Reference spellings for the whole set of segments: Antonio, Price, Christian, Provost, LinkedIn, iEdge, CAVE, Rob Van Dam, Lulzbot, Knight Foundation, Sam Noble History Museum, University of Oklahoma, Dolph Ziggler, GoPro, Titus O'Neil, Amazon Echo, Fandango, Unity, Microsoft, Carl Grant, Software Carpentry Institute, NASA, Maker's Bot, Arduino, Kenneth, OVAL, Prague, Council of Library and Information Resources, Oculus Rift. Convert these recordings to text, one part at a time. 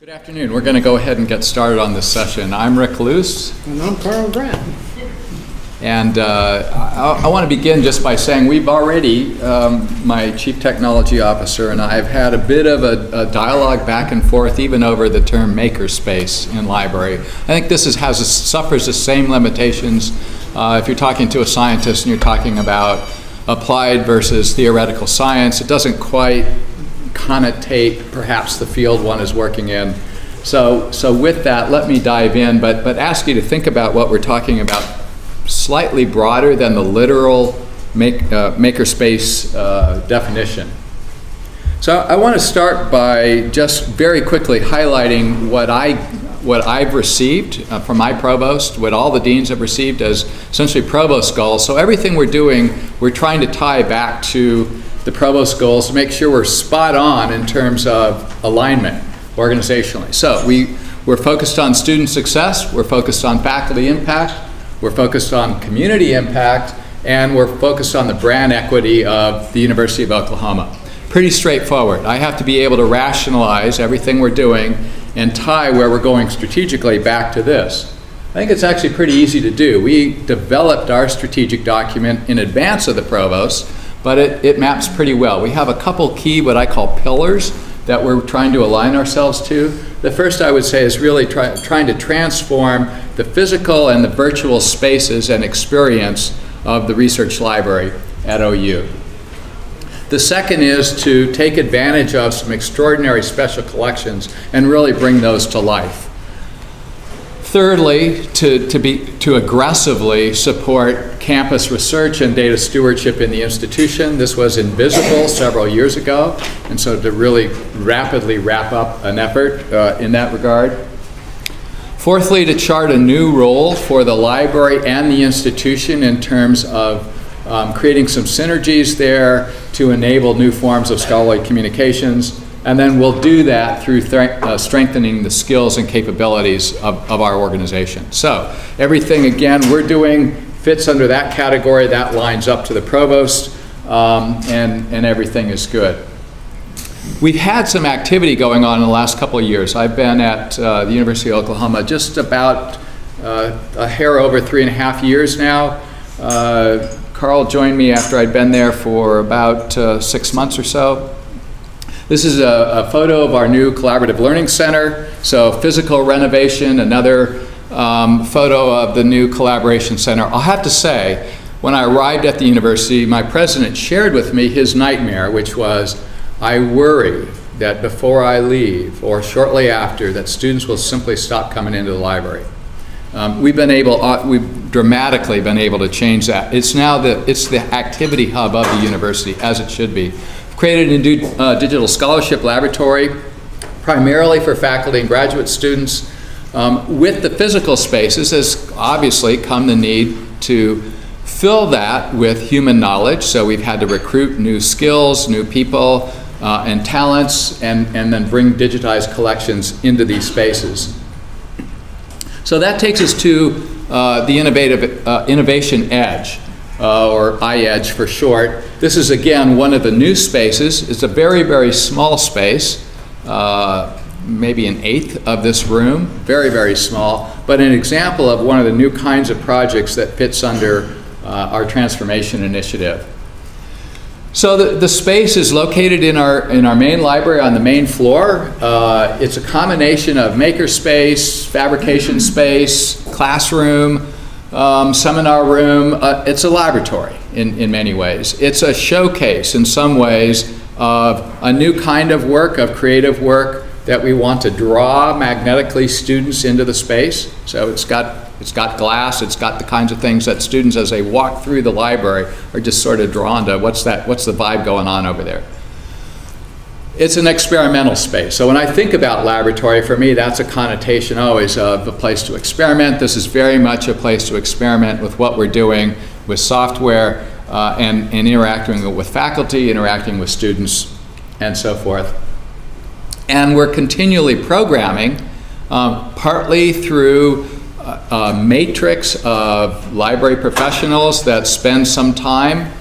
Good afternoon. We're going to go ahead and get started on this session. I'm Rick Luce. And I'm Carl Grant. And I want to begin just by saying we've already, my chief technology officer and I have had a bit of a dialogue back and forth even over the term makerspace in library. I think this is, suffers the same limitations if you're talking to a scientist and you're talking about applied versus theoretical science. It doesn't quite connotate perhaps the field one is working in. So with that, let me dive in, but ask you to think about what we're talking about slightly broader than the literal makerspace definition. So I want to start by just very quickly highlighting what I've received from my provost, what all the deans have received as essentially provost goals. So everything we're doing, we're trying to tie back to the provost goals to make sure we're spot on in terms of alignment organizationally. So we're focused on student success, we're focused on faculty impact, we're focused on community impact, and we're focused on the brand equity of the University of Oklahoma. Pretty straightforward. I have to be able to rationalize everything we're doing and tie where we're going strategically back to this. I think it's actually pretty easy to do. We developed our strategic document in advance of the provost, but it maps pretty well. We have a couple key, what I call pillars, that we're trying to align ourselves to. The first, I would say, is really trying to transform the physical and the virtual spaces and experience of the research library at OU. The second is to take advantage of some extraordinary special collections and really bring those to life. Thirdly, to aggressively support campus research and data stewardship in the institution. This was invisible several years ago, and so to really rapidly wrap up an effort in that regard. Fourthly, to chart a new role for the library and the institution in terms of creating some synergies there to enable new forms of scholarly communications. And then we'll do that through strengthening the skills and capabilities of our organization. So everything, again, we're doing fits under that category. That lines up to the provost, and everything is good. We've had some activity going on in the last couple of years. I've been at the University of Oklahoma just about a hair over 3.5 years now. Carl joined me after I'd been there for about 6 months or so. This is a photo of our new Collaborative Learning Center, so physical renovation, another photo of the new Collaboration Center. I'll have to say, when I arrived at the university, my president shared with me his nightmare, which was, I worry that before I leave or shortly after, that students will simply stop coming into the library. We've dramatically been able to change that. It's now it's the activity hub of the university, as it should be. Created a new digital scholarship laboratory, primarily for faculty and graduate students. With the physical spaces has obviously come the need to fill that with human knowledge, so we've had to recruit new skills, new people, and talents, and then bring digitized collections into these spaces. So that takes us to the Innovation Edge. Or iEdge for short. This is again one of the new spaces. It's a very, very small space, maybe an eighth of this room, very, very small, but an example of one of the new kinds of projects that fits under our transformation initiative. So the space is located in our main library on the main floor. It's a combination of maker space, fabrication space, classroom, seminar room. It's a laboratory in many ways. It's a showcase in some ways of a new kind of work, of creative work that we want to draw magnetically students into the space. So it's got glass, it's got the kinds of things that students as they walk through the library are just sort of drawn to. What's the vibe going on over there? It's an experimental space. So when I think about laboratory, for me, that's a connotation always of a place to experiment. This is very much a place to experiment with what we're doing with software and interacting with faculty, interacting with students, and so forth. And we're continually programming, partly through a matrix of library professionals that spend some time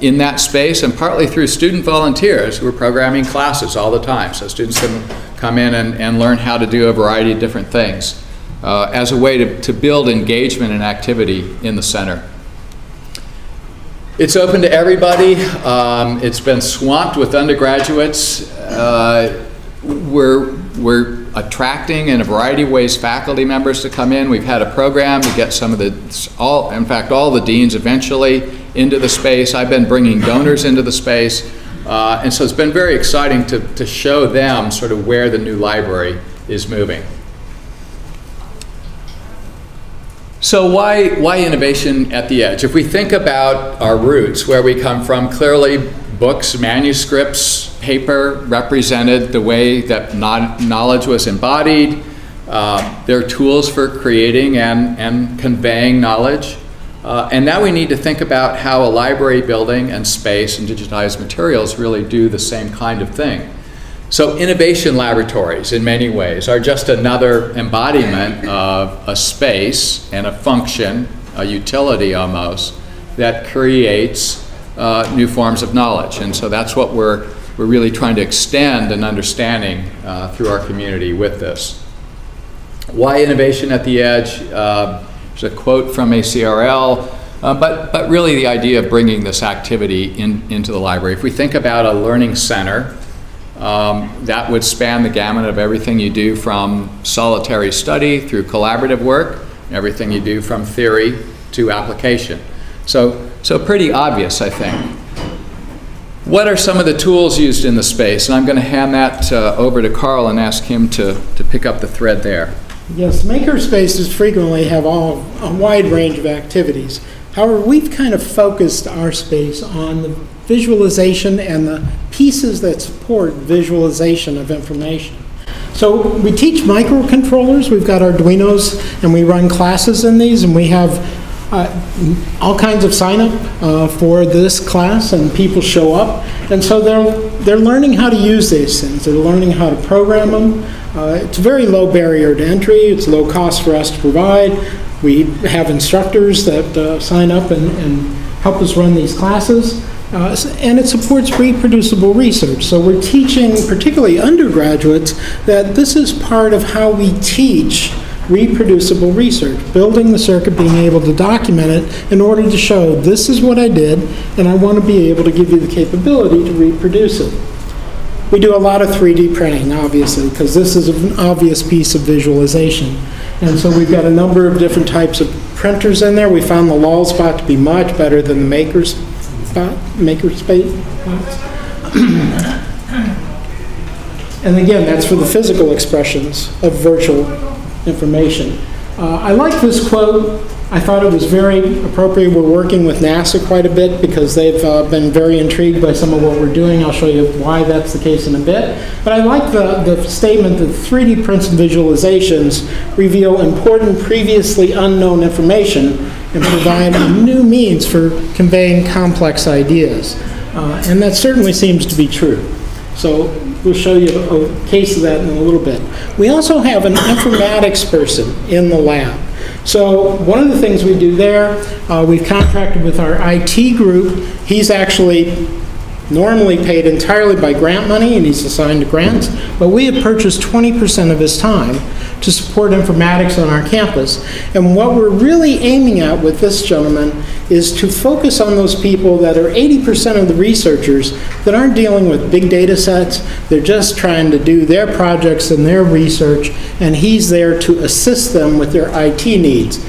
in that space, and partly through student volunteers who are programming classes all the time. So students can come in and learn how to do a variety of different things as a way to build engagement and activity in the center. It's open to everybody. It's been swamped with undergraduates. We're attracting in a variety of ways faculty members to come in. We've had a program to get some of the, all the deans eventually into the space. I've been bringing donors into the space. And so it's been very exciting to show them sort of where the new library is moving. So why innovation at the edge? If we think about our roots, where we come from, clearly books, manuscripts, paper represented the way that knowledge was embodied. They're tools for creating and conveying knowledge. And now we need to think about how a library building and space and digitized materials really do the same kind of thing. So innovation laboratories, in many ways, are just another embodiment of a space and a function, a utility almost, that creates new forms of knowledge. And so that's what we're really trying to extend an understanding through our community with this. Why innovation at the edge? There's a quote from ACRL, but really the idea of bringing this activity into the library. If we think about a learning center, that would span the gamut of everything you do from solitary study through collaborative work, everything you do from theory to application. So pretty obvious, I think. What are some of the tools used in the space? And I'm going to hand that over to Carl and ask him to pick up the thread there. Yes, makerspaces frequently have a wide range of activities. However, we've kind of focused our space on the visualization and the pieces that support visualization of information. So we teach microcontrollers. We've got Arduinos, and we run classes in these, and we have all kinds of sign-up for this class, and people show up. And so they're learning how to use these things. They're learning how to program them. It's a very low barrier to entry. It's low cost for us to provide. We have instructors that sign up and help us run these classes. And it supports reproducible research. So we're teaching, particularly undergraduates, that this is part of how we teach reproducible research, building the circuit, being able to document it in order to show this is what I did, and I want to be able to give you the capability to reproduce it. We do a lot of 3D printing, obviously, because this is an obvious piece of visualization. And so we've got a number of different types of printers in there. We found the Lulzbot to be much better than the Maker's Bot, Makerspace Bots. And again, that's for the physical expressions of virtual information. I like this quote. I thought it was very appropriate. We're working with NASA quite a bit because they've been very intrigued by some of what we're doing. I'll show you why that's the case in a bit. But I like the statement that 3D prints and visualizations reveal important previously unknown information and provide new means for conveying complex ideas. And that certainly seems to be true. So we'll show you a case of that in a little bit. We also have an informatics person in the lab. So one of the things we do there, we've contracted with our IT group. He's actually normally paid entirely by grant money, and he's assigned to grants. But we have purchased 20% of his time to support informatics on our campus. And what we're really aiming at with this gentleman is to focus on those people that are 80% of the researchers that aren't dealing with big data sets. They're just trying to do their projects and their research, and he's there to assist them with their IT needs.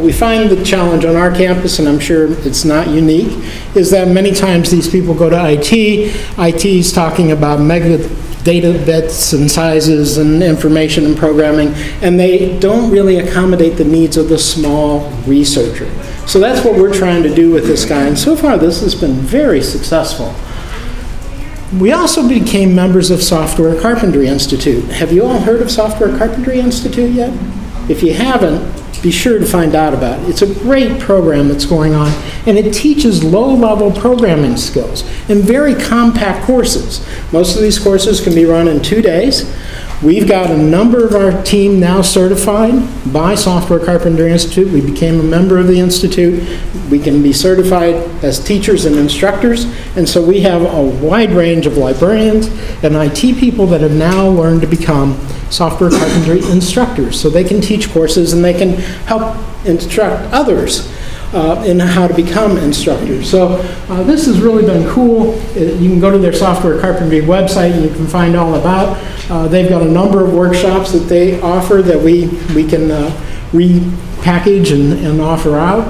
We find the challenge on our campus, and I'm sure it's not unique, is that many times these people go to IT. IT's talking about mega data bits and sizes and information and programming, and they don't really accommodate the needs of the small researcher. So that's what we're trying to do with this guy, and so far this has been very successful. We also became members of Software Carpentry Institute. Have you all heard of Software Carpentry Institute yet? If you haven't, be sure to find out about it. It's a great program that's going on, and it teaches low-level programming skills in very compact courses. Most of these courses can be run in 2 days. We've got a number of our team now certified by Software Carpentry Institute. We became a member of the institute. We can be certified as teachers and instructors. And so we have a wide range of librarians and IT people that have now learned to become Software Carpentry instructors. So they can teach courses and they can help instruct others in how to become instructors. So this has really been cool. You can go to their Software Carpentry website and you can find all about. They've got a number of workshops that they offer that we can repackage and offer out.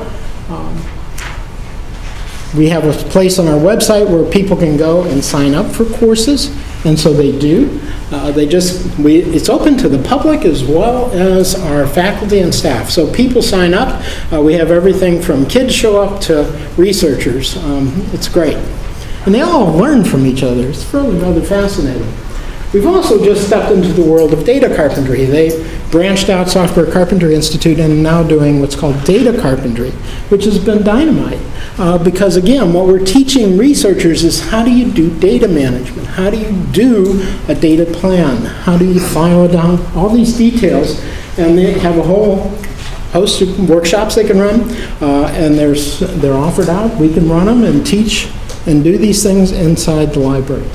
We have a place on our website where people can go and sign up for courses, and so they do. It's open to the public as well as our faculty and staff. So people sign up. We have everything from kids show up to researchers. It's great. And they all learn from each other. It's really rather fascinating. We've also just stepped into the world of data carpentry. They branched out Software Carpentry Institute and now doing what's called data carpentry, which has been dynamite. Because again, what we're teaching researchers is how do you do data management? How do you do a data plan? How do you file down all these details? And they have a whole host of workshops they can run. And they're offered out. We can run them and teach and do these things inside the library.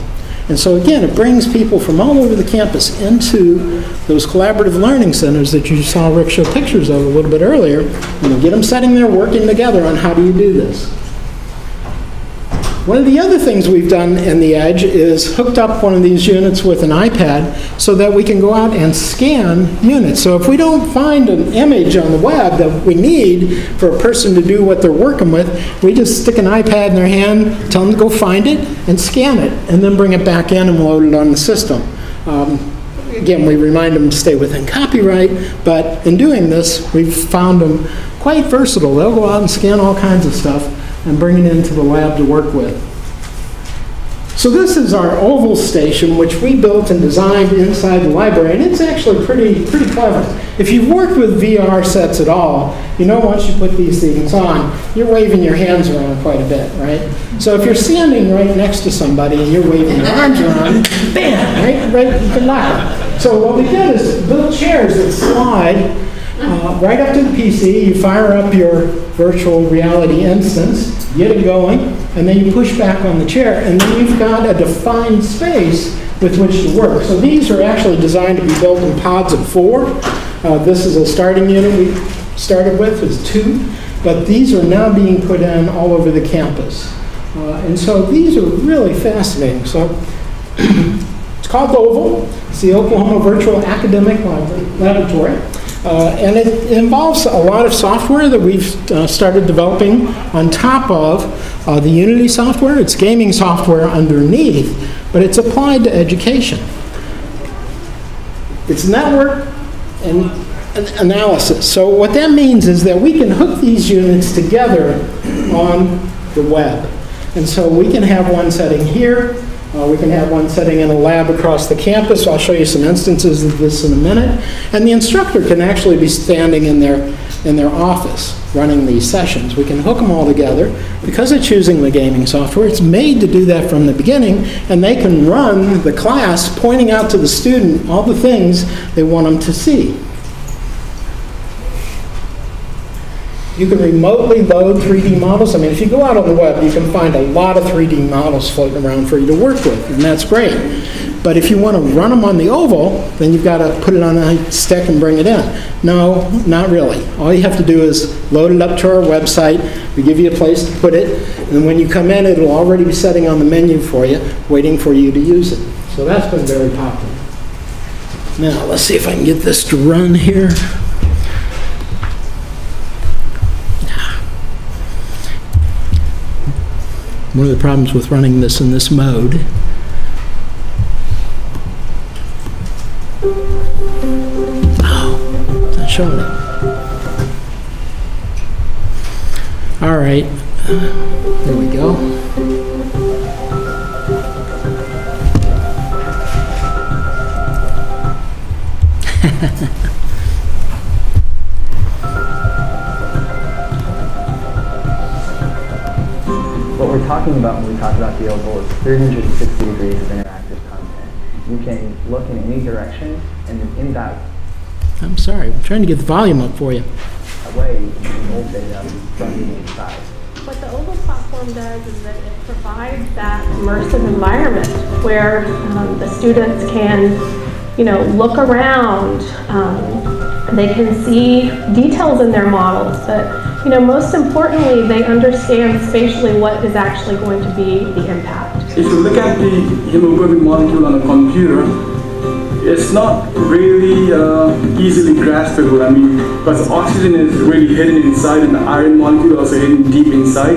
And so again, it brings people from all over the campus into those collaborative learning centers that you saw Rick show pictures of a little bit earlier, and you get them sitting there working together on how do you do this. One of the other things we've done in the Edge is hooked up one of these units with an iPad so that we can go out and scan units. So if we don't find an image on the web that we need for a person to do what they're working with, we just stick an iPad in their hand, tell them to go find it and scan it, and then bring it back in and load it on the system. Again, we remind them to stay within copyright, but in doing this, we've found them quite versatile. They'll go out and scan all kinds of stuff and bring it into the lab to work with. So this is our OVAL station, which we built and designed inside the library, and it's actually pretty clever. If you've worked with VR sets at all, you know once you put these things on, you're waving your hands around quite a bit, right? So if you're standing right next to somebody and you're waving your arms around, bam, right, you can knock it. So what we did is build chairs that slide right up to the PC. You fire up your virtual reality instance, get it going, and then you push back on the chair, and then you've got a defined space with which to work. So these are actually designed to be built in pods of 4. This is a starting unit we started with, was 2, but these are now being put in all over the campus. And so these are really fascinating. So it's called OVAL. It's the Oklahoma Virtual Academic Laboratory. And it involves a lot of software that we've started developing on top of the Unity software. It's gaming software underneath, but it's applied to education. It's network and analysis. So what that means is that we can hook these units together on the web. And so we can have one setting here. We can have one setting in a lab across the campus. I'll show you some instances of this in a minute. And the instructor can actually be standing in their office running these sessions. We can hook them all together. Because it's using the gaming software, it's made to do that from the beginning, and they can run the class pointing out to the student all the things they want them to see. You can remotely load 3D models. I mean, if you go out on the web, you can find a lot of 3D models floating around for you to work with, and that's great. But if you want to run them on the OVAL, then you've got to put it on a stick and bring it in. No, not really. All you have to do is load it up to our website. We give you a place to put it, and when you come in, it'll already be sitting on the menu for you, waiting for you to use it. So that's been very popular. Now, let's see if I can get this to run here. One of the problems with running this in this mode. Oh, it's not showing it. All right, there we go. What we're talking about when we talk about the OVAL is 360 degrees of interactive content. You can look in any direction, and in that. I'm sorry, I'm trying to get the volume up for you. Away in old data from the inside. What the OVAL platform does is that it provides that immersive environment where the students can, look around. They can see details in their models, but most importantly, they understand spatially what is actually going to be the impact. If you look at the hemoglobin molecule on a computer, it's not really easily graspable, because oxygen is really hidden inside and the iron molecule is also hidden deep inside.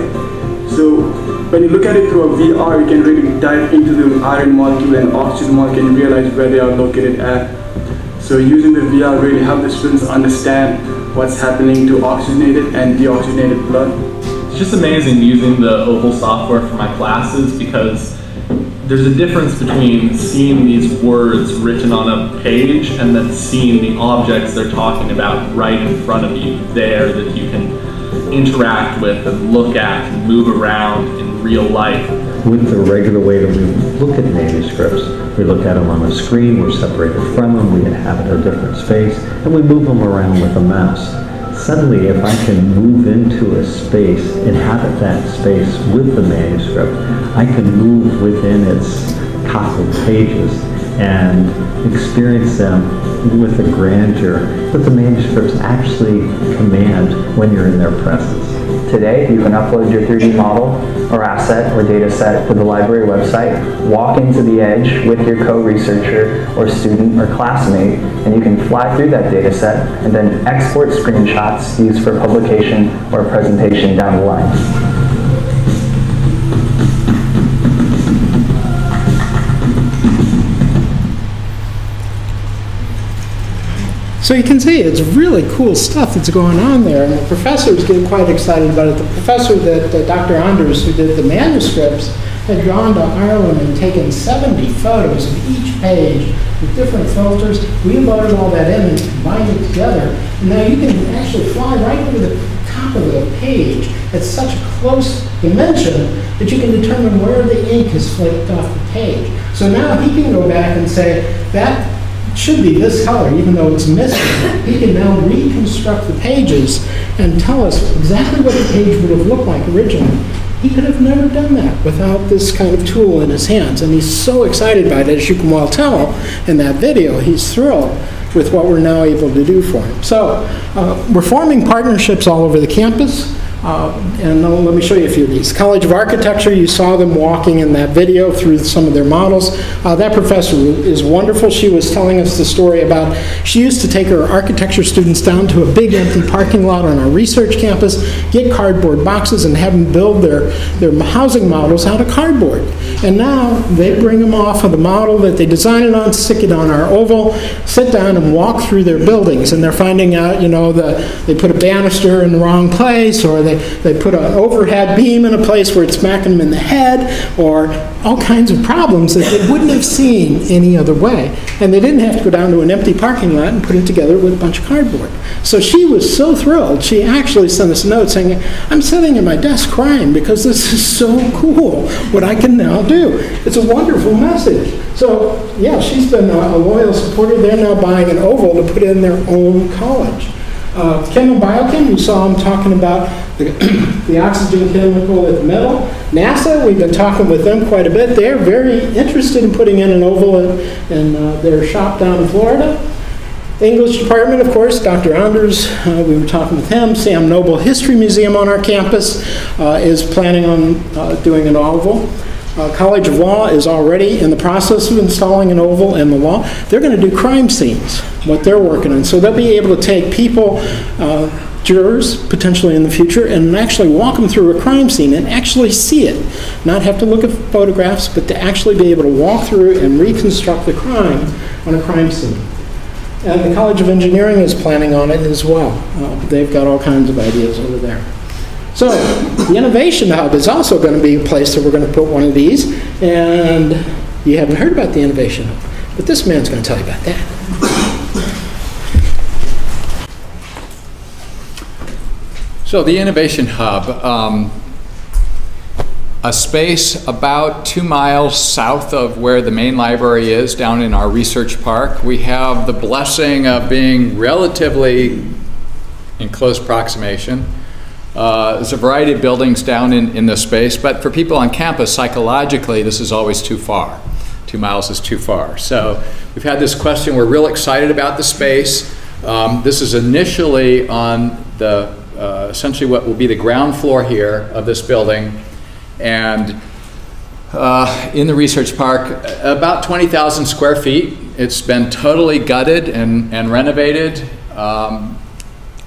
So when you look at it through a VR, you can really dive into the iron molecule and oxygen molecule and realize where they are located at. So using the VR really helps the students understand what's happening to oxygenated and deoxygenated blood. It's just amazing using the OVAL software for my classes, because there's a difference between seeing these words written on a page and then seeing the objects they're talking about right in front of you, there, that you can interact with and look at and move around in real life. With the regular way that we look at manuscripts, we look at them on a screen, we're separated from them, we inhabit a different space, and we move them around with a mouse. Suddenly, if I can move into a space, inhabit that space with the manuscript, I can move within its copied pages and experience them with the grandeur that the manuscripts actually command when you're in their presence. Today, you can upload your 3D model or asset or data set to the library website, walk into the edge with your co-researcher or student or classmate, and you can fly through that data set and then export screenshots used for publication or presentation down the line. So you can see it's really cool stuff that's going on there, and the professors get quite excited about it. The professor that Dr. Anders, who did the manuscripts, had gone to Ireland and taken 70 photos of each page with different filters, reloaded all that in and combined it together. And now you can actually fly right over the top of the page at such a close dimension that you can determine where the ink has flaked off the page. So now he can go back and say, that should be this color, even though it's missing. He can now reconstruct the pages and tell us exactly what the page would have looked like originally. He could have never done that without this kind of tool in his hands, and he's so excited by it, as you can well tell in that video. He's thrilled with what we're now able to do for him. So we're forming partnerships all over the campus. And let me show you a few of these. College of Architecture, you saw them walking in that video through some of their models. That professor is wonderful. She was telling us the story about, she used to take her architecture students down to a big empty parking lot on our research campus, get cardboard boxes and have them build their housing models out of cardboard. And now they bring them off of the model that they design it on, stick it on our OVAL, sit down and walk through their buildings, and they're finding out, they put a banister in the wrong place, or they put an overhead beam in a place where it's smacking them in the head, or all kinds of problems that they wouldn't have seen any other way. And they didn't have to go down to an empty parking lot and put it together with a bunch of cardboard. So she was so thrilled, she actually sent us a note saying, I'm sitting at my desk crying because this is so cool what I can now do. It's a wonderful message. So yeah, she's been a loyal supporter. They're now buying an OVAL to put in their own college. Kim and Beilken, you saw them talking about the, the oxygen chemical at the middle. NASA, we've been talking with them quite a bit. They're very interested in putting in an OVAL in their shop down in Florida. English department, of course, Dr. Anders, we were talking with him. Sam Noble History Museum on our campus is planning on doing an OVAL. College of Law is already in the process of installing an OVAL in the law. They're going to do crime scenes, what they're working on. So they'll be able to take people, jurors, potentially in the future, and actually walk them through a crime scene and actually see it. Not have to look at photographs, but to actually be able to walk through and reconstruct the crime on a crime scene. And the College of Engineering is planning on it as well. They've got all kinds of ideas over there. So the Innovation Hub is also going to be a place that we're going to put one of these, and you haven't heard about the Innovation Hub, but this man's going to tell you about that. So the Innovation Hub, a space about 2 miles south of where the main library is, down in our research park. We have the blessing of being relatively in close approximation. There's a variety of buildings down in this space, but for people on campus, psychologically, this is always too far. 2 miles is too far. So we've had this question. We're real excited about the space. This is initially on the, essentially what will be the ground floor here of this building. And in the research park, about 20,000 square feet. It's been totally gutted and renovated.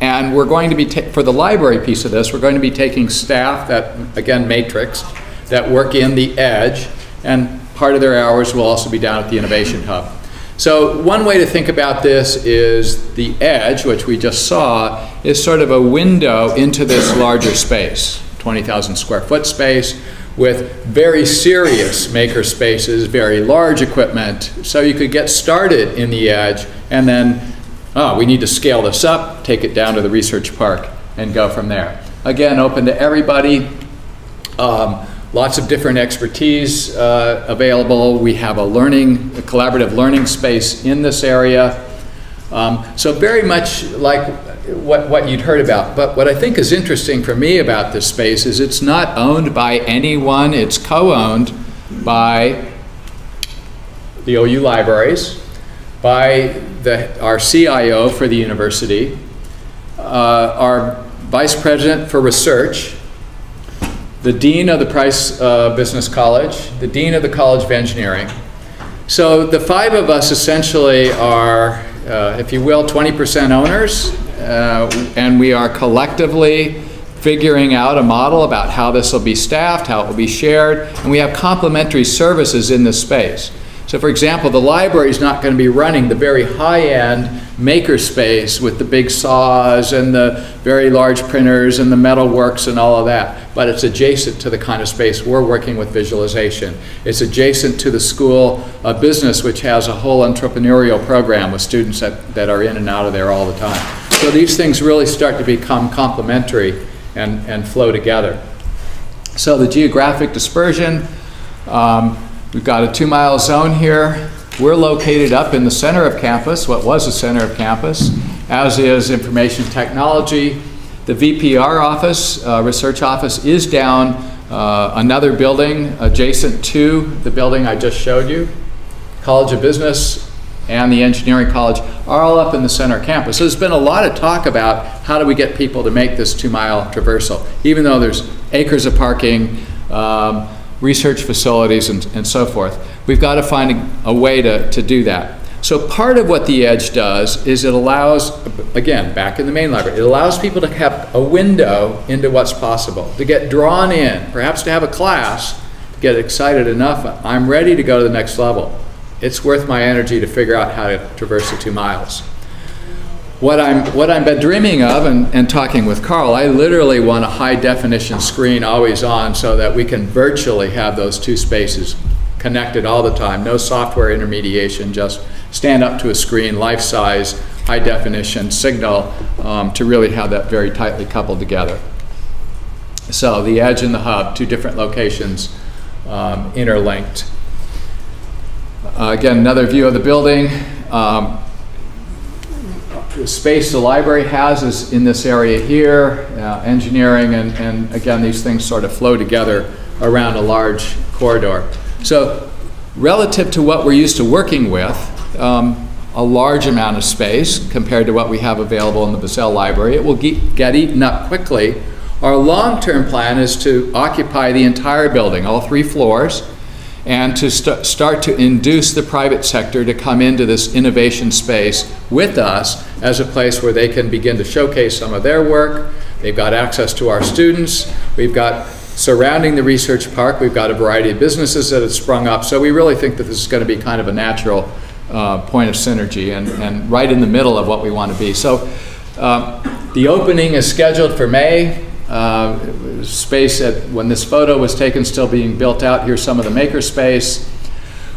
And we're going to be, for the library piece of this, we're going to be taking staff that, again, matrix, that work in the edge, and part of their hours will also be down at the Innovation Hub. So one way to think about this is the edge, which we just saw, is sort of a window into this larger space, 20,000 square foot space, with very serious maker spaces, very large equipment. So you could get started in the edge and then, oh, we need to scale this up, take it down to the research park, and go from there. Again, open to everybody. Lots of different expertise available. We have a collaborative learning space in this area. So very much like what you'd heard about. But what I think is interesting for me about this space is it's not owned by anyone. It's co-owned by the OU libraries, by our CIO for the university, our vice president for research, the dean of the Price Business College, the dean of the College of Engineering. So the five of us essentially are, if you will, 20% owners, and we are collectively figuring out a model about how this will be staffed, how it will be shared, and we have complementary services in this space. So for example, the library is not going to be running the very high-end makerspace with the big saws and the very large printers and the metal works and all of that, but it's adjacent to the kind of space we're working with visualization. It's adjacent to the School of Business, which has a whole entrepreneurial program with students that are in and out of there all the time. So these things really start to become complementary and flow together. So the geographic dispersion, we've got a 2 mile zone here. We're located up in the center of campus, what was the center of campus, as is information technology. The VPR office, research office, is down another building adjacent to the building I just showed you. College of Business and the Engineering College are all up in the center of campus. So there's been a lot of talk about how do we get people to make this 2 mile traversal, even though there's acres of parking, research facilities, and so forth. We've got to find a way to do that. So part of what the Edge does is it allows, again, back in the main library, it allows people to have a window into what's possible, to get drawn in, perhaps to have a class, to get excited enough, I'm ready to go to the next level. It's worth my energy to figure out how to traverse the 2 miles. What I've been dreaming of, and talking with Carl, I literally want a high-definition screen always on so that we can virtually have those two spaces connected all the time. No software intermediation, just stand up to a screen, life-size, high-definition signal to really have that very tightly coupled together. So the Edge and the Hub, two different locations interlinked. Again, another view of the building. The space the library has is in this area here, engineering, and again, these things sort of flow together around a large corridor. So relative to what we're used to working with, a large amount of space compared to what we have available in the Bassell Library, it will get eaten up quickly. Our long-term plan is to occupy the entire building, all three floors, and to start to induce the private sector to come into this innovation space with us as a place where they can begin to showcase some of their work. They've got access to our students. We've got, surrounding the research park, we've got a variety of businesses that have sprung up. So we really think that this is going to be kind of a natural point of synergy and right in the middle of what we want to be. So the opening is scheduled for May. Space at, when this photo was taken, still being built out. Here's some of the maker space.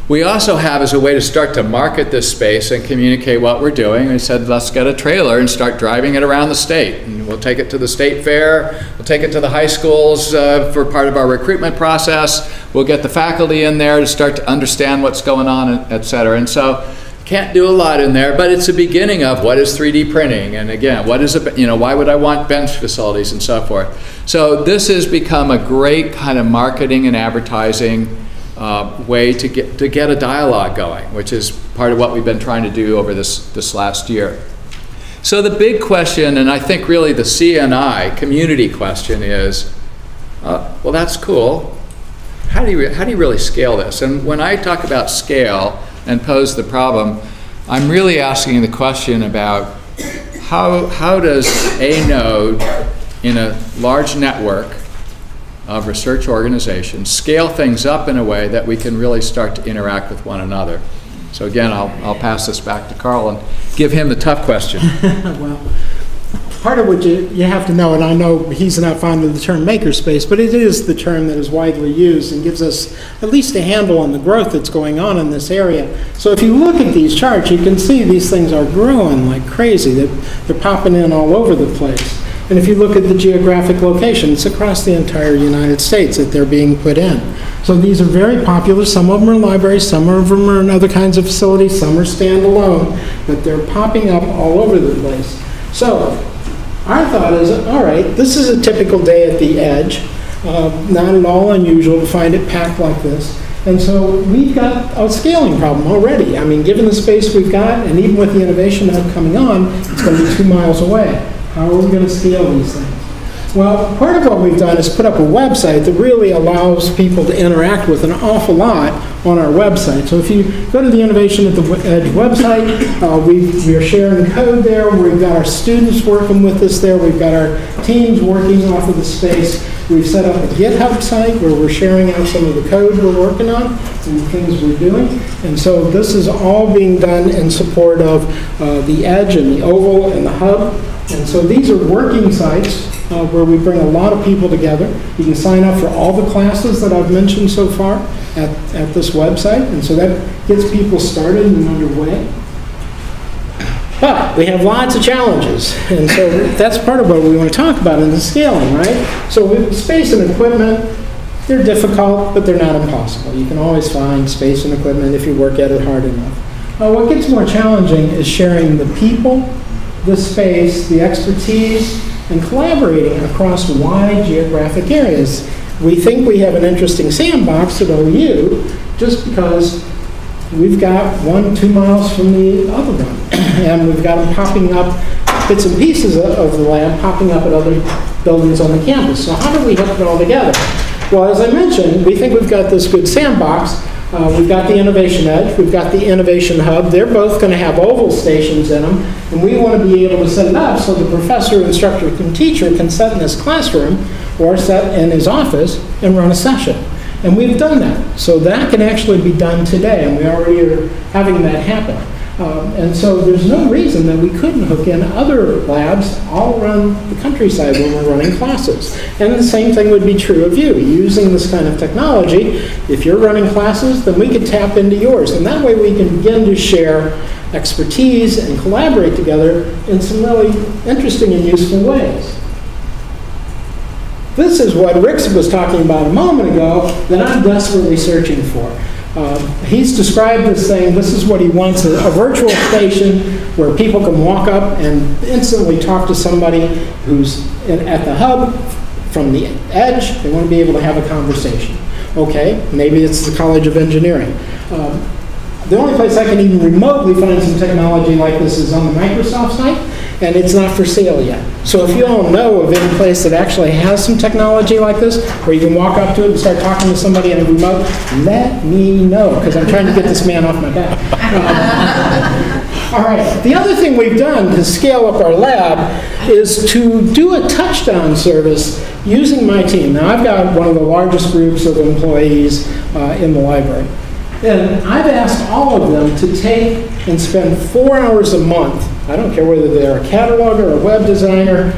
We also have, as a way to start to market this space and communicate what we're doing, we said, let's get a trailer and start driving it around the state. And we'll take it to the state fair, We'll take it to the high schools for part of our recruitment process. We'll get the faculty in there to start to understand what's going on, et cetera. And so can't do a lot in there, but it's the beginning of what is 3D printing, and again, what is it, you know, why would I want bench facilities and so forth. So this has become a great kind of marketing and advertising way to get a dialogue going, which is part of what we've been trying to do over this last year. So the big question, and I think really the CNI community question is, well, that's cool. How do you really scale this? And when I talk about scale and pose the problem, I'm really asking the question about how does a node in a large network of research organizations scale things up in a way that we can really start to interact with one another. So again, I'll pass this back to Carl and give him the tough question. Well, part of what you have to know, and I know he's not fond of the term makerspace, but it is the term that is widely used and gives us at least a handle on the growth that's going on in this area. So if you look at these charts, you can see these things are growing like crazy. They're popping in all over the place. And if you look at the geographic location, it's across the entire United States that they're being put in. So these are very popular. Some of them are libraries, some of them are in other kinds of facilities, some are standalone, but they're popping up all over the place. So our thought is, all right, this is a typical day at the edge. Not at all unusual to find it packed like this. And so we've got a scaling problem already. I mean, given the space we've got, and even with the innovation now coming on, it's going to be 2 miles away. How are we going to scale these things? Well, part of what we've done is put up a website that really allows people to interact with an awful lot on our website. So if you go to the Innovation at the Edge website, we are sharing code there. We've got our students working with us there. We've got our teams working off of the space. We've set up a GitHub site where we're sharing out some of the code we're working on and the things we're doing. And so this is all being done in support of the Edge and the Oval and the Hub. And so these are working sites where we bring a lot of people together. You can sign up for all the classes that I've mentioned so far at this website. And so that gets people started and underway. But we have lots of challenges. And so that's part of what we want to talk about in the scaling, right? So space and equipment, they're difficult, but they're not impossible. You can always find space and equipment if you work at it hard enough. What gets more challenging is sharing the people, the space, the expertise, and collaborating across wide geographic areas. We think we have an interesting sandbox at OU just because we've got one 2 miles from the other one. And we've got them popping up, bits and pieces of the lab popping up at other buildings on the campus. So how do we hook it all together? Well, as I mentioned, we think we've got this good sandbox. We've got the Innovation Edge, we've got the Innovation Hub. They're both going to have oval stations in them, and we want to be able to set it up so the professor, instructor, and teacher can sit in his classroom or sit in his office and run a session. And we've done that. So that can actually be done today, and we already are having that happen. And so there's no reason that we couldn't hook in other labs all around the countryside when we're running classes. And the same thing would be true of you. Using this kind of technology, if you're running classes, then we could tap into yours. And that way we can begin to share expertise and collaborate together in some really interesting and useful ways. This is what Rick was talking about a moment ago that I'm desperately searching for. He's described this thing, this is what he wants, a virtual station where people can walk up and instantly talk to somebody who's at the hub from the edge. They want to be able to have a conversation. Okay, maybe it's the College of Engineering. The only place I can even remotely find some technology like this is on the Microsoft site, and it's not for sale yet. So if you all know of any place that actually has some technology like this, where you can walk up to it and start talking to somebody in a remote, let me know, because I'm trying to get this man off my back. All right, the other thing we've done to scale up our lab is to do a touchdown service using my team. Now, I've got one of the largest groups of employees in the library. And I've asked all of them to take and spend 4 hours a month. I don't care whether they're a cataloger or a web designer.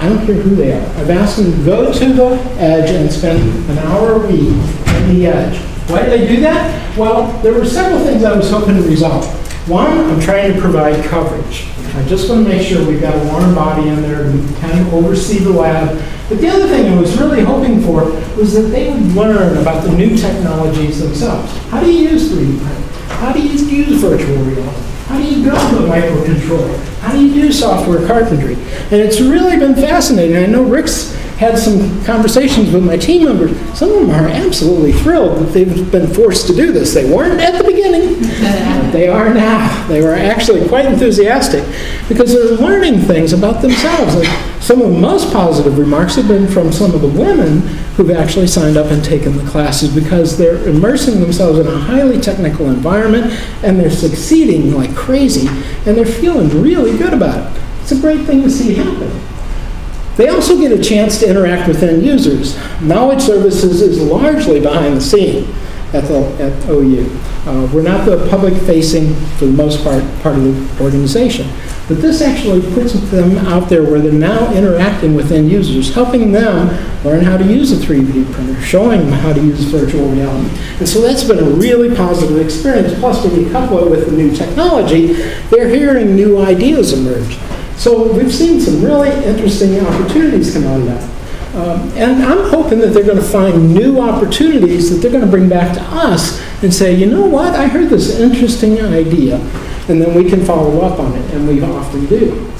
I don't care who they are. I've asked them to go to the edge and spend an hour a week at the edge. Why did they do that? Well, there were several things I was hoping to resolve. One, I'm trying to provide coverage. I just want to make sure we've got a warm body in there to kind of oversee the lab. But the other thing I was really hoping for was that they would learn about the new technologies themselves. How do you use 3D print? How do you use virtual reality? How do you build a microcontroller? How do you do software carpentry? And it's really been fascinating. I know Rick's had some conversations with my team members. Some of them are absolutely thrilled that they've been forced to do this. They weren't at the beginning, but they are now. They were actually quite enthusiastic because they're learning things about themselves. And some of the most positive remarks have been from some of the women who've actually signed up and taken the classes because they're immersing themselves in a highly technical environment and they're succeeding like crazy and they're feeling really good about it. It's a great thing to see happen. They also get a chance to interact with end users. Knowledge services is largely behind the scene at OU. We're not the public-facing, for the most part of the organization. But this actually puts them out there where they're now interacting with end users, helping them learn how to use a 3D printer, showing them how to use virtual reality. And so that's been a really positive experience. Plus, when you couple it with the new technology, they're hearing new ideas emerge. So we've seen some really interesting opportunities come out of that. And I'm hoping that they're going to find new opportunities that they're going to bring back to us and say, you know what, I heard this interesting idea. And then we can follow up on it, and we often do.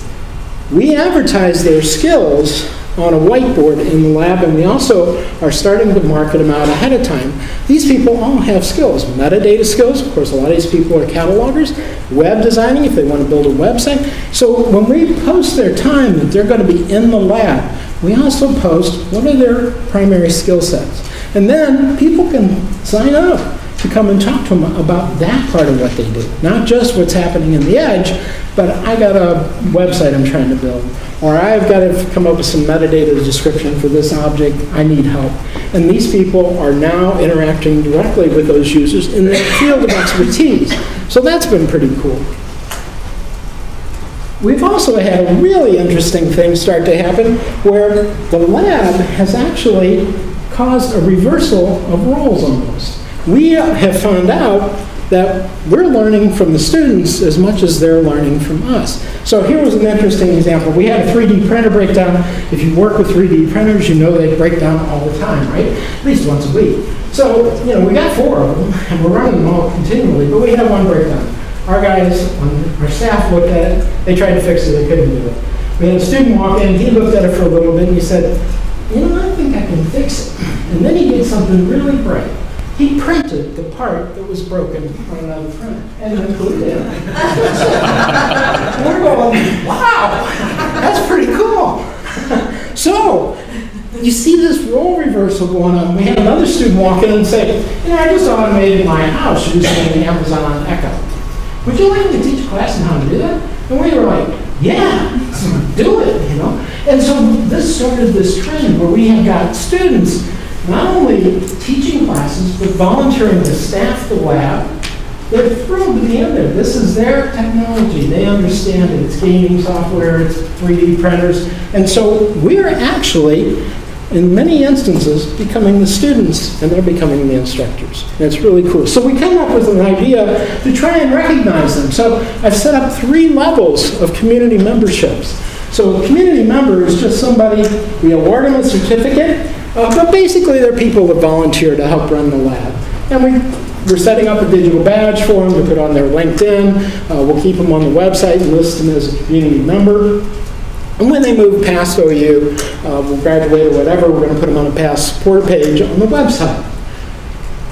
We advertise their skills on a whiteboard in the lab, and we also are starting to market them out ahead of time. These people all have skills, metadata skills. Of course, a lot of these people are catalogers, web designing if they want to build a website. So when we post their time that they're going to be in the lab, we also post what are their primary skill sets. And then people can sign up to come and talk to them about that part of what they do, not just what's happening in the edge, but I got a website I'm trying to build, or I've got to come up with some metadata description for this object, I need help. And these people are now interacting directly with those users in their field of expertise. So that's been pretty cool. We've also had a really interesting thing start to happen where the lab has actually caused a reversal of roles almost. We have found out that we're learning from the students as much as they're learning from us. So here was an interesting example. We had a 3D printer breakdown. If you work with 3D printers, you know they break down all the time, right? At least once a week. So, you know, we got 4 of them, and we're running them all continually, but we had one breakdown. Our guys, our staff looked at it. They tried to fix it. They couldn't do it. We had a student walk in. He looked at it for a little bit, and he said, you know, I think I can fix it. And then he did something really bright. He printed the part that was broken on another printer and then glued it in. We're going, wow, that's pretty cool. So, you see this role reversal going on. We had another student walk in and say, you know, I just automated my house using the Amazon Echo. Would you like me to teach a class on how to do that? And we were like, yeah, so do it, you know. And so this started this trend where we have got students not only teaching classes, but volunteering to staff the lab. They're thrilled to be in there. This is their technology. They understand it. It's gaming software, it's 3D printers. And so we're actually, in many instances, becoming the students, and they're becoming the instructors. And it's really cool. So we came up with an idea to try and recognize them. So I've set up 3 levels of community memberships. So a community member is just somebody, we award them a certificate, but basically they're people that volunteer to help run the lab. And we're setting up a digital badge for them to put on their LinkedIn. We'll keep them on the website and list them as a community member. And when they move past OU, will graduate or whatever, we're going to put them on a past support page on the website.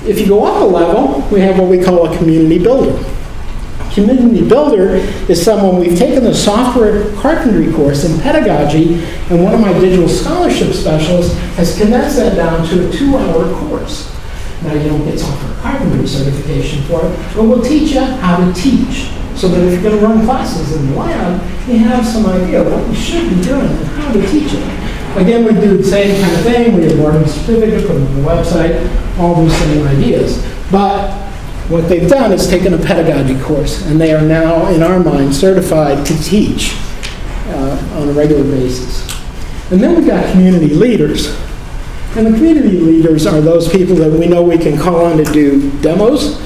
If you go up a level, we have what we call a community builder. Community builder is someone we've taken the software carpentry course in pedagogy, and one of my digital scholarship specialists has condensed that down to a 2-hour course. Now you don't get software carpentry certification for it, but we'll teach you how to teach, so that if you're going to run classes in the lab, you have some idea what you should be doing and how to teach it. Again, we do the same kind of thing. We award them a certificate, put them on the website, all those same ideas. But what they've done is taken a pedagogy course, and they are now, in our mind, certified to teach on a regular basis. And then we've got community leaders. And the community leaders are those people that we know we can call on to do demos,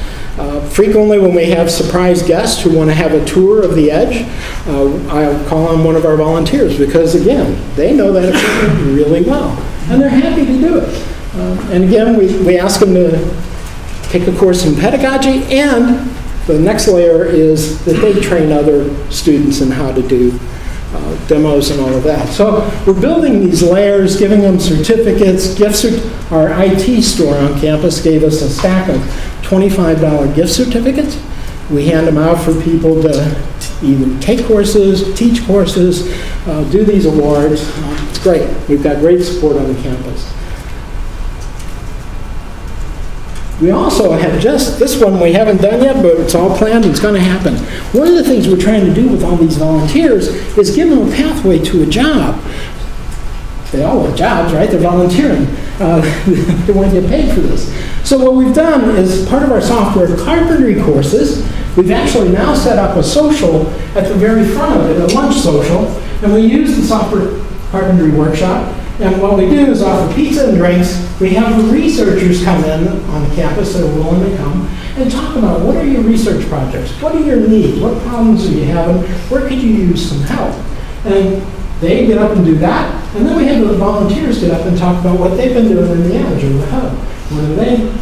Frequently when we have surprise guests who want to have a tour of the Edge, I'll call on one of our volunteers because, again, they know that equipment really well, and they're happy to do it. And again, we ask them to take a course in pedagogy, and the next layer is that they train other students in how to do demos and all of that. So we're building these layers, giving them certificates, gifts. Our IT store on campus gave us a stack of $25 gift certificates. We hand them out for people to either take courses, teach courses, do these awards. It's great. We've got great support on the campus. We also have just, this one we haven't done yet, but it's all planned, it's going to happen. One of the things we're trying to do with all these volunteers is give them a pathway to a job. They all want jobs, right? They're volunteering. They want to get paid for this. So what we've done is, part of our software carpentry courses, we've actually now set up a social at the very front of it, a lunch social, and we use the software carpentry workshop. And what we do is offer pizza and drinks. We have researchers come in on campus that are willing to come and talk about what are your research projects, what are your needs, what problems are you having, where could you use some help. And they get up and do that. And then we have the volunteers get up and talk about what they've been doing in the Edge or the Hub. What are they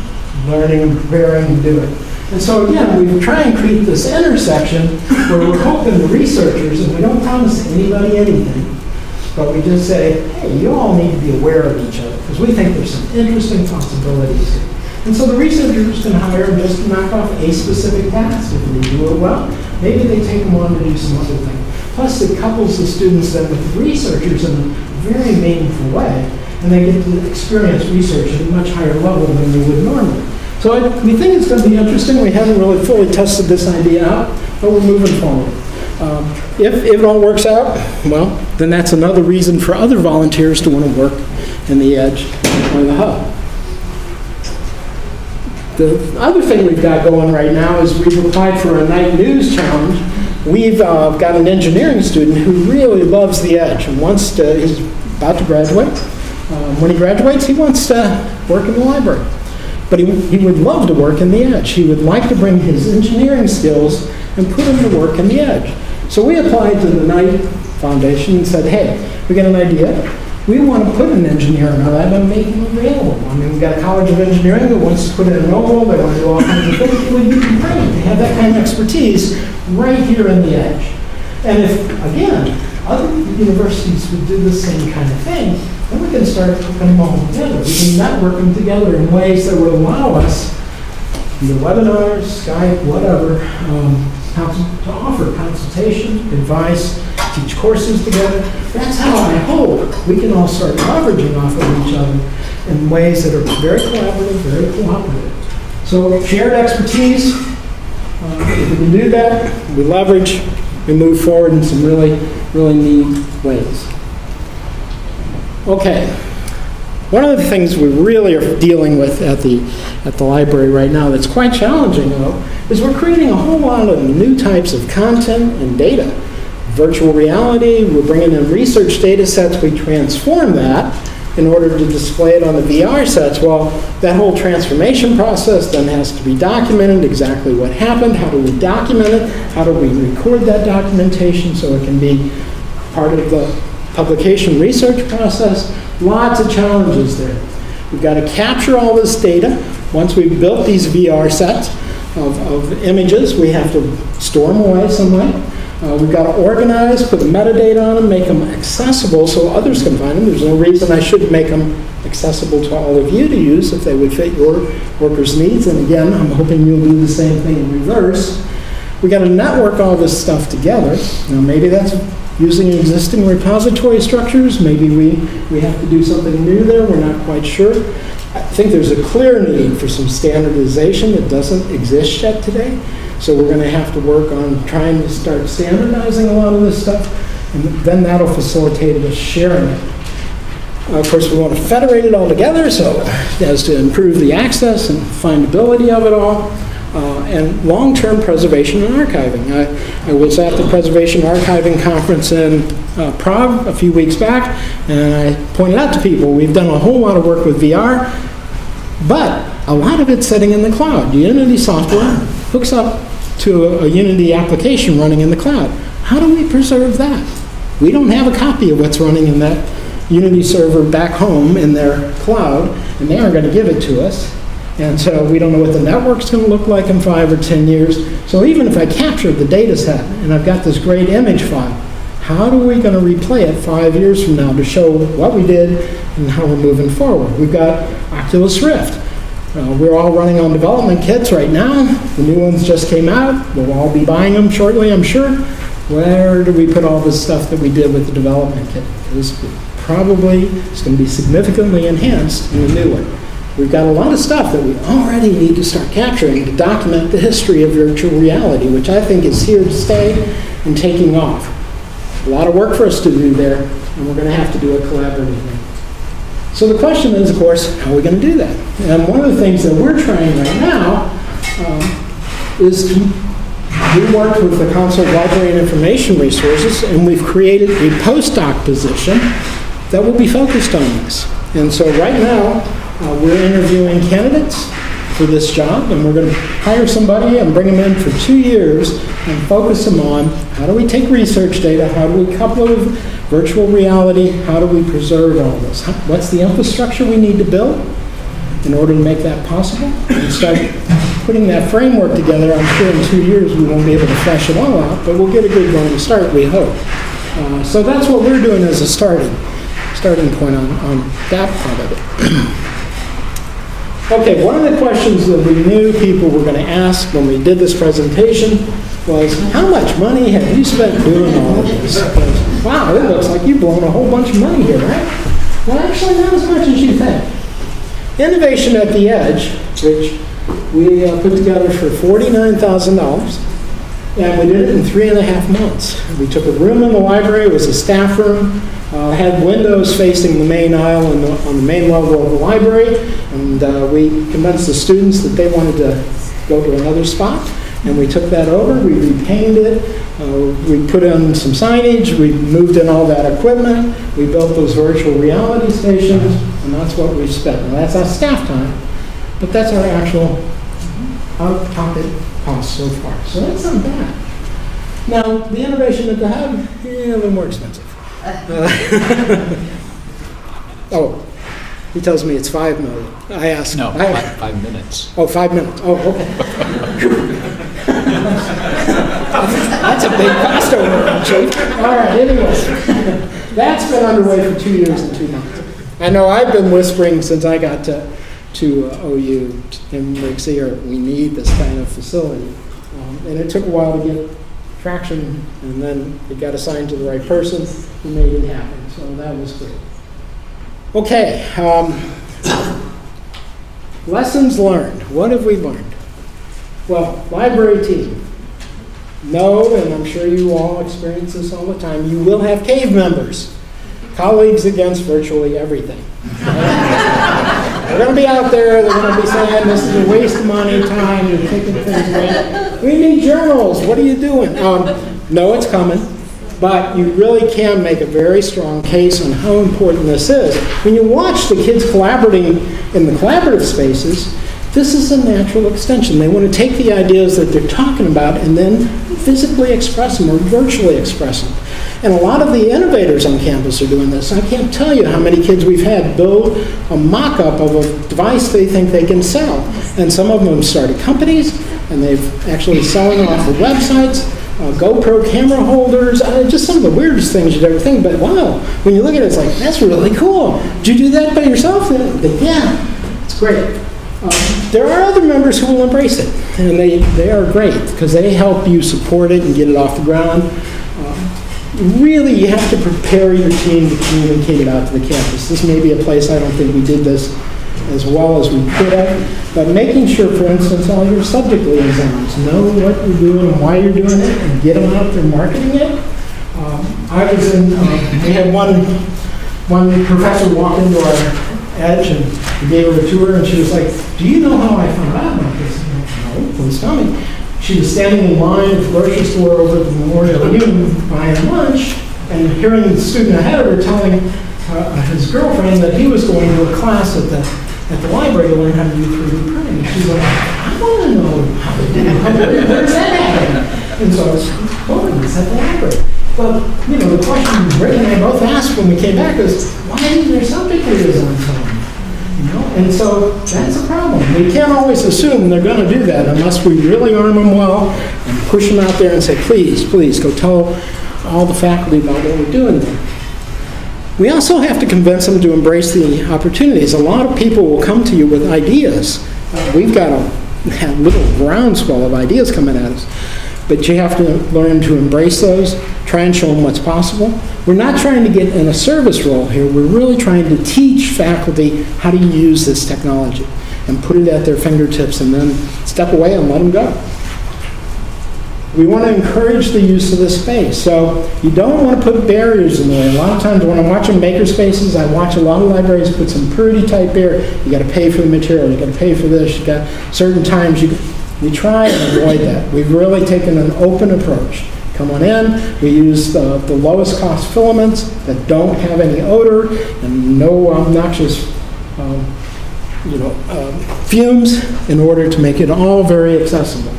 learning, preparing to do it. And so again, we try and create this intersection where we're hoping the researchers, and we don't promise anybody anything, but we just say, hey, you all need to be aware of each other because we think there's some interesting possibilities here. And so the researchers can hire them just to knock off a specific task. If they do it well, maybe they take them on to do some other thing. Plus, it couples the students then with researchers in a very meaningful way, and they get to experience research at a much higher level than they would normally. So we think it's going to be interesting. We haven't really fully tested this idea out, but we're moving forward. If it all works out, well, then that's another reason for other volunteers to want to work in the Edge or the Hub. The other thing we've got going right now is we've applied for a Night News Challenge. We've got an engineering student who really loves the Edge and wants to, he's about to graduate. When he graduates, he wants to work in the library. But he would love to work in the Edge. He would like to bring his engineering skills and put them to work in the Edge. So we applied to the Knight Foundation and said, hey, we got an idea. We want to put an engineer in our lab and make him available. I mean, we've got a College of Engineering that wants to put in an OVAL, they want to do all kinds of things. It would be great to have that kind of expertise right here in the Edge. And if, again, other universities would do the same kind of thing, then we can start putting them all together. We can network them together in ways that would allow us, the webinars, Skype, whatever, to offer consultation, advice, teach courses together. That's how I hope we can all start leveraging off of each other in ways that are very collaborative, very cooperative. So shared expertise, if we can do that, we leverage, we move forward in some really, really neat ways. Okay. One of the things we really are dealing with at the library right now that's quite challenging, though, is we're creating a whole lot of new types of content and data. Virtual reality, we're bringing in research data sets, we transform that in order to display it on the VR sets. Well, that whole transformation process then has to be documented, exactly what happened, how do we document it, how do we record that documentation so it can be part of the publication research process. Lots of challenges there. We've got to capture all this data. Once we've built these VR sets of images, we have to store them away somewhere. We've got to organize, put the metadata on them, make them accessible so others can find them. There's no reason I shouldn't make them accessible to all of you to use if they would fit your workers' needs. And again, I'm hoping you'll do the same thing in reverse. We've got to network all this stuff together. Now, maybe that's using existing repository structures. Maybe we have to do something new there. We're not quite sure. I think there's a clear need for some standardization that doesn't exist yet today. So we're going to have to work on trying to start standardizing a lot of this stuff. And then that'll facilitate us sharing it. Of course, we want to federate it all together so as to improve the access and findability of it all. And long-term preservation and archiving. I was at the Preservation Archiving Conference in Prague a few weeks back, and I pointed out to people, we've done a whole lot of work with VR, but a lot of it's sitting in the cloud. Unity software hooks up to a Unity application running in the cloud. How do we preserve that? We don't have a copy of what's running in that Unity server back home in their cloud, and they aren't going to give it to us. And so we don't know what the network's going to look like in 5 or 10 years. So even if I captured the data set and I've got this great image file, how are we going to replay it 5 years from now to show what we did and how we're moving forward? We've got Oculus Rift. We're all running on development kits right now. The new ones just came out. We'll all be buying them shortly, I'm sure. Where do we put all this stuff that we did with the development kit? Because probably it's going to be significantly enhanced in the new one. We've got a lot of stuff that we already need to start capturing to document the history of virtual reality, which I think is here to stay and taking off. A lot of work for us to do there, and we're going to have to do it collaboratively. So the question is, of course, how are we going to do that? And one of the things that we're trying right now is we worked with the Council of Library and Information Resources, and we've created a postdoc position that will be focused on this. And so right now, we're interviewing candidates for this job, and we're going to hire somebody and bring them in for 2 years and focus them on how do we take research data, how do we couple it with virtual reality, how do we preserve all this, what's the infrastructure we need to build in order to make that possible, and start putting that framework together. I'm sure in 2 years we won't be able to flesh it all out, but we'll get a good one to start, we hope. So that's what we're doing as a starting point on that part of it. Okay, one of the questions that we knew people were going to ask when we did this presentation was, how much money have you spent doing all of this? Because, wow, it looks like you've blown a whole bunch of money here, right? Well, actually, not as much as you think. Innovation at the Edge, which we put together for $49,000, and we did it in 3.5 months. We took a room in the library. It was a staff room. Had windows facing the main aisle and on the main level of the library, and we convinced the students that they wanted to go to another spot, and we took that over, we repainted it, we put in some signage, we moved in all that equipment, we built those virtual reality stations, and that's what we spent. Now that's our staff time, but that's our actual out-of-pocket cost so far, so that's not bad. Now the innovation at the Hub, yeah, a little more expensive. Oh, he tells me it's 5 million. I asked. No, I, 5 minutes. Oh, 5 minutes. Oh, okay. That's a big cost overrun, Chief. All right, anyways. That's been underway for 2 years and 2 months. I know I've been whispering since I got to OU in Rick's ear, we need this kind of facility. And it took a while to get traction, and then it got assigned to the right person who made it happen. So that was great. Okay, lessons learned. What have we learned? Well, library team. No, and I'm sure you all experience this all the time, you will have CAVE members, colleagues against virtually everything. They're going to be out there, they're going to be saying, this is a waste of money, time, you're taking things away. We need journals, what are you doing? No, it's coming, but you really can make a very strong case on how important this is. When you watch the kids collaborating in the collaborative spaces, this is a natural extension. They want to take the ideas that they're talking about and then physically express them or virtually express them. And a lot of the innovators on campus are doing this. I can't tell you how many kids we've had build a mock-up of a device they think they can sell. And some of them started companies, and they've actually selling off of websites, GoPro camera holders, just some of the weirdest things you'd ever think. But wow, when you look at it, it's like, that's really cool. Did you do that by yourself? But yeah, it's great. There are other members who will embrace it, and they are great because they help you support it and get it off the ground. Really, you have to prepare your team to communicate it out to the campus. This may be a place I don't think we did this as well as we could have, but making sure, for instance, all your subject liaisons know what you're doing and why you're doing it and get them out there marketing it. I was in, we had one professor walk into our Edge, and we gave her a tour, and she was like, do you know how I found out about this? And I was like, no, please tell me. She was standing in line at the grocery store over at the Memorial Union buying lunch, and hearing the student ahead of her telling his girlfriend that he was going to a class at the library to learn how to do 3D printing. She's like, I want to know how to Where's that happening? And so I was, oh, is that the library? Well, you know, the question Rick and I both asked when we came back is, why isn't there subject areas on phone? You know? And so that's a problem. We can't always assume they're going to do that unless we really arm them well and push them out there and say, please, please, go tell all the faculty about what we're doing there. We also have to convince them to embrace the opportunities. A lot of people will come to you with ideas. We've got a little groundswell of ideas coming at us. But you have to learn to embrace those, try and show them what's possible. We're not trying to get in a service role here. We're really trying to teach faculty how to use this technology and put it at their fingertips and then step away and let them go. We want to encourage the use of this space. So you don't want to put barriers in the way. A lot of times when I'm watching maker spaces, I watch a lot of libraries put some purity type barrier. You got to pay for the material, you got to pay for this, you got certain times. We try and avoid that. We've really taken an open approach. Come on in, we use the lowest cost filaments that don't have any odor and no obnoxious fumes in order to make it all very accessible.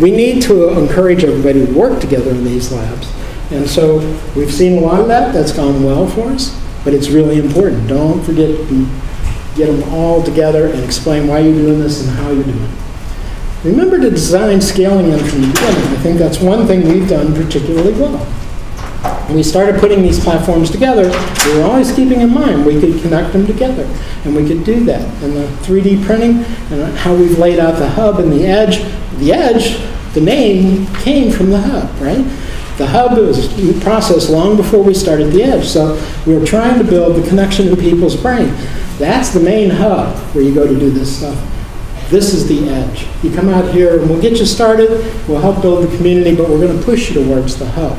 We need to encourage everybody to work together in these labs. And so we've seen a lot of that. That's gone well for us. But it's really important. Don't forget to get them all together and explain why you're doing this and how you're doing it. Remember to design scaling them from the beginning. I think that's one thing we've done particularly well. When we started putting these platforms together, we were always keeping in mind we could connect them together. And we could do that. And the 3D printing and how we've laid out the hub and the edge. The edge, the name, came from the hub, right? The hub was a process long before we started the edge. So we were trying to build the connection in people's brain. That's the main hub where you go to do this stuff. This is the edge. You come out here and we'll get you started. We'll help build the community, but we're going to push you towards the hub.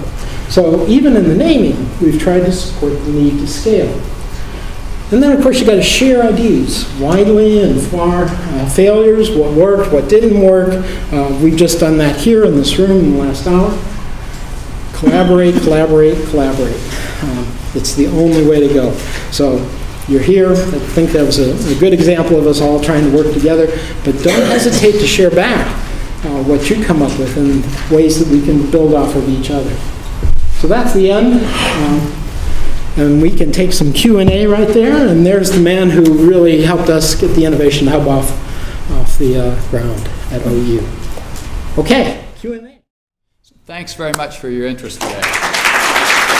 So even in the naming, we've tried to support the need to scale. And then, of course, you've got to share ideas widely and far. Failures, what worked, what didn't work. We've just done that here in this room in the last hour. Collaborate, collaborate, collaborate. It's the only way to go. So you're here. I think that was a good example of us all trying to work together. But don't hesitate to share back what you come up with and ways that we can build off of each other. So that's the end. And we can take some Q&A right there. And there's the man who really helped us get the Innovation Hub off the ground at OU. OK, Q&A. Thanks very much for your interest today.